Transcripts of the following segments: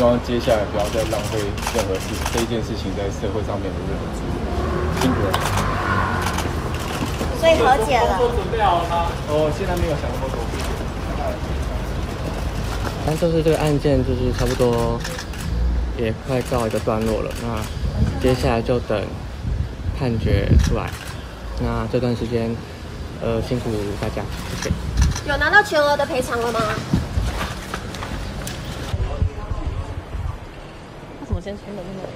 希望接下来不要再浪费任何事这一件事情在社会上面的任何资源。辛苦了。所以和解了。工作准备好了吗？我现在没有想工作。但就是这个案件就是差不多也快告一个段落了，那接下来就等判决出来。那这段时间，辛苦大家，谢谢。有拿到全额的赔偿了吗？ 先穿的那个，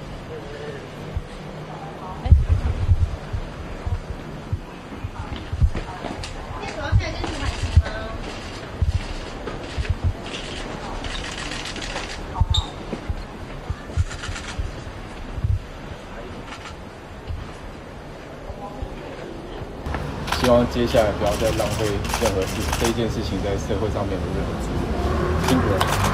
哎，那主要是来跟你买的吗？希望接下来不要再浪费任何事，这一件事情在社会上面的任何资源，辛苦了。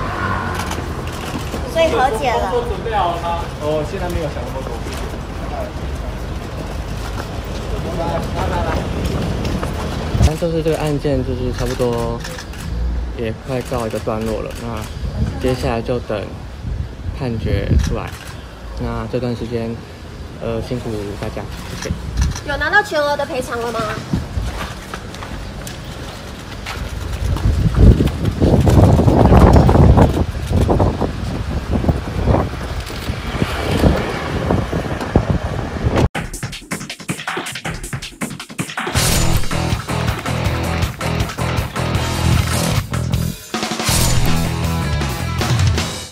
所以和解了。工作准备好了吗？我现在没有想那么多。但就是这个案件就是差不多也快告一个段落了，那接下来就等判决出来。那这段时间，辛苦大家，谢谢。有拿到全额的赔偿了吗？